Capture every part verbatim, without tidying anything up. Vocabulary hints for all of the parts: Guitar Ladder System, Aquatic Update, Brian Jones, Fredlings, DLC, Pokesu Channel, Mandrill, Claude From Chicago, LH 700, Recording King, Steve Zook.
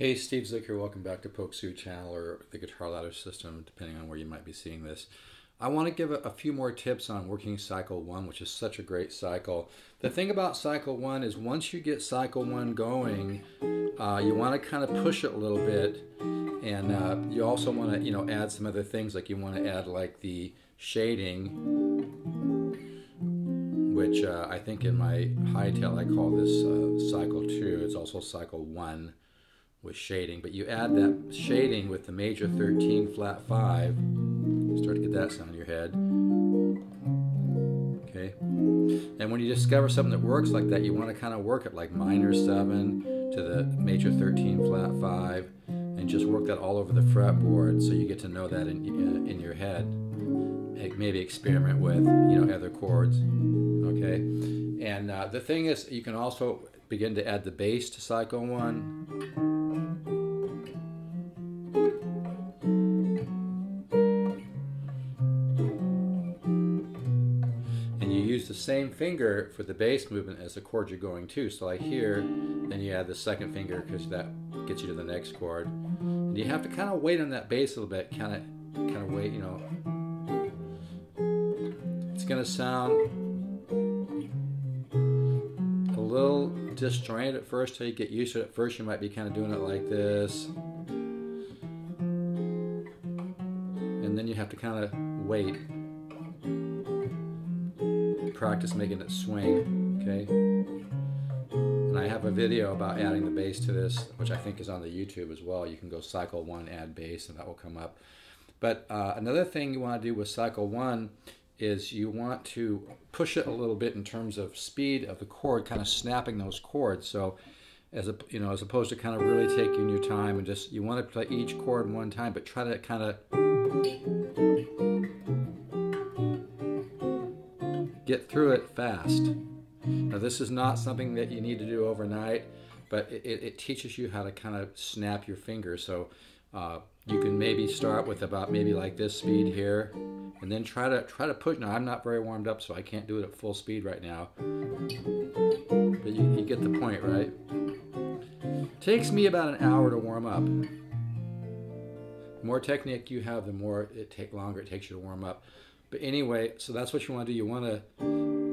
Hey, Steve Zook here. Welcome back to Pokesu Channel or the Guitar Ladder System, depending on where you might be seeing this. I want to give a, a few more tips on working cycle one, which is such a great cycle. The thing about cycle one is once you get cycle one going, uh, you want to kind of push it a little bit, and uh, you also want to, you know, add some other things. Like you want to add like the shading, which uh, I think in my hightail I call this uh, cycle two. It's also cycle one with shading, but you add that shading with the major thirteen flat five. Start to get that sound in your head. Okay, and when you discover something that works like that, you want to kind of work it like minor seven to the major thirteen flat five, and just work that all over the fretboard so you get to know that in in, in your head. Maybe experiment with, you know, other chords. Okay, and uh, the thing is, you can also begin to add the bass to cycle one. The same finger for the bass movement as the chord you're going to. So like here, then you add the second finger because that gets you to the next chord. And you have to kind of wait on that bass a little bit, kind of, kind of wait. You know, it's going to sound a little disjointed at first till you get used to it. At first, you might be kind of doing it like this, and then you have to kind of wait. Practice making it swing, okay? And I have a video about adding the bass to this, which I think is on the YouTube as well. You can go cycle one, add bass, and that will come up. But uh, another thing you want to do with cycle one is you want to push it a little bit in terms of speed of the chord, kind of snapping those chords. So, as a, you know, as opposed to kind of really taking your time and just, you want to play each chord one time, but try to kind of get through it fast. Now this is not something that you need to do overnight, but it, it teaches you how to kind of snap your fingers. So uh, you can maybe start with about maybe like this speed here, and then try to try to push. Now I'm not very warmed up, so I can't do it at full speed right now. But you, you get the point, right? Takes me about an hour to warm up. The more technique you have, the more it take longer it takes you to warm up. But anyway, so that's what you want to do. You want to,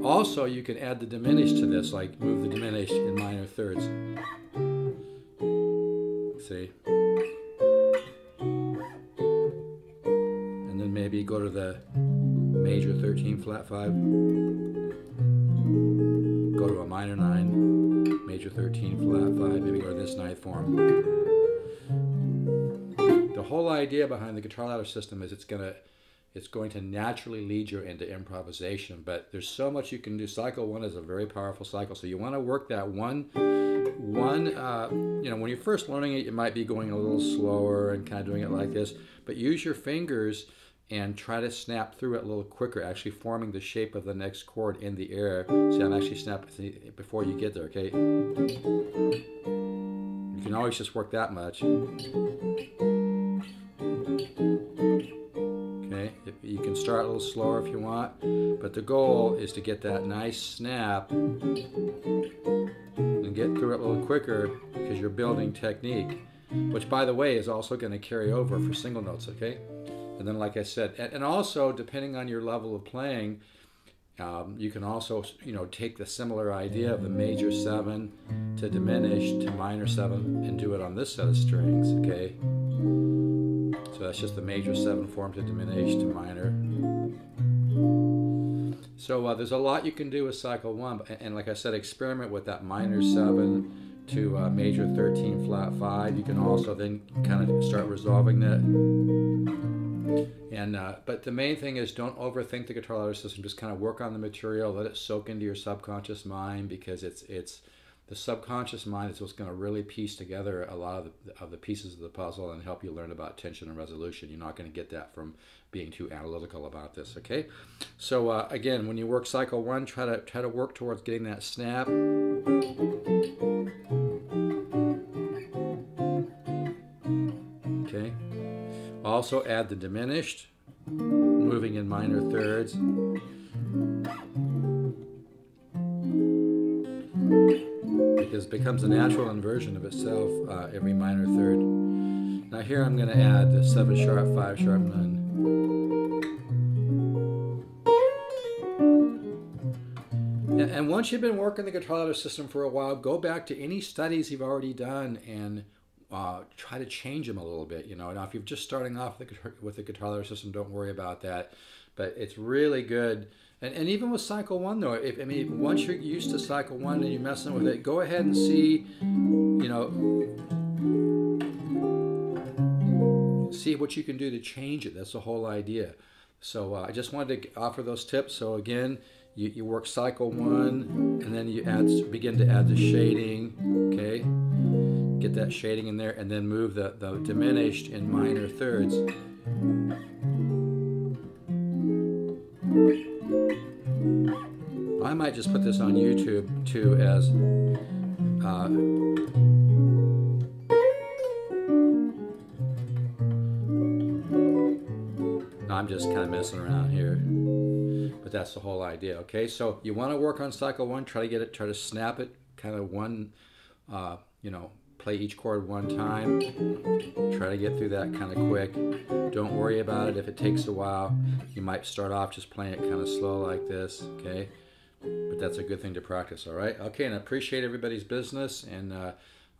also you can add the diminished to this, like move the diminished in minor thirds. See? And then maybe go to the major thirteen flat five. Go to a minor nine, major thirteen flat five, maybe go to this ninth form. The whole idea behind the Guitar Ladder System is it's going to It's going to naturally lead you into improvisation, but there's so much you can do. Cycle one is a very powerful cycle, so you want to work that one, one. Uh, you know, when you're first learning it, you might be going a little slower and kind of doing it like this, but use your fingers and try to snap through it a little quicker, actually forming the shape of the next chord in the air. See, I'm actually snapping before you get there, okay? You can always just work that much. You can start a little slower if you want, but the goal is to get that nice snap and get through it a little quicker because you're building technique, which by the way is also going to carry over for single notes, okay? And then like I said, and, and also depending on your level of playing, um, you can also, you know, take the similar idea of the major seven to diminished to minor seven and do it on this set of strings, okay? So that's just the major seven form to diminished to minor. So uh, there's a lot you can do with cycle one, and, and like I said, experiment with that minor seven to uh, major thirteen flat five. You can also then kind of start resolving that. And uh, but the main thing is don't overthink the Guitar Ladder System. Just kind of work on the material, let it soak into your subconscious mind, because it's it's. The subconscious mind is what's going to really piece together a lot of the, of the pieces of the puzzle and help you learn about tension and resolution. You're not going to get that from being too analytical about this, okay? So uh, again, when you work cycle one, try to try to work towards getting that snap. Okay. Also add the diminished, moving in minor thirds. is becomes a natural inversion of itself, uh, every minor third. Now here I'm going to add the seven sharp, five sharp, none. And once you've been working the guitar ladder system for a while, go back to any studies you've already done and uh, try to change them a little bit. You know, now if you're just starting off the, with the guitar ladder system, don't worry about that. But it's really good. And, and even with cycle one, though, if, I mean, once you're used to cycle one and you're messing with it, go ahead and see, you know, see what you can do to change it. That's the whole idea. So uh, I just wanted to offer those tips. So again, You, you work cycle one, and then you add, begin to add the shading, okay? Get that shading in there, and then move the, the diminished in minor thirds. I might just put this on YouTube, too, as... Uh, I'm just kind of messing around here. But that's the whole idea, okay? So you want to work on cycle one, try to get it, try to snap it, kind of one, uh, you know, play each chord one time. Try to get through that kind of quick. Don't worry about it if it takes a while. You might start off just playing it kind of slow like this, okay? But that's a good thing to practice, all right? Okay, and I appreciate everybody's business, and uh,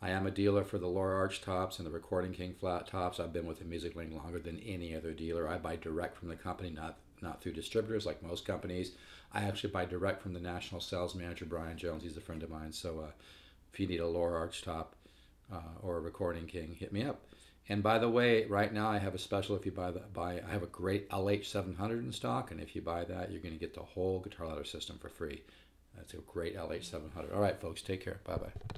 I am a dealer for the Laura Arch tops and the Recording King flat tops. I've been with the Music Link longer than any other dealer. I buy direct from the company, not, not through distributors like most companies. I actually buy direct from the national sales manager, Brian Jones. He's a friend of mine. So uh, if you need a Laura Arch top uh, or a Recording King, hit me up. And by the way, right now I have a special if you buy the, buy, I have a great L H seven hundred in stock. And if you buy that, you're going to get the whole guitar ladder system for free. That's a great L H seven hundred. All right, folks, take care. Bye-bye.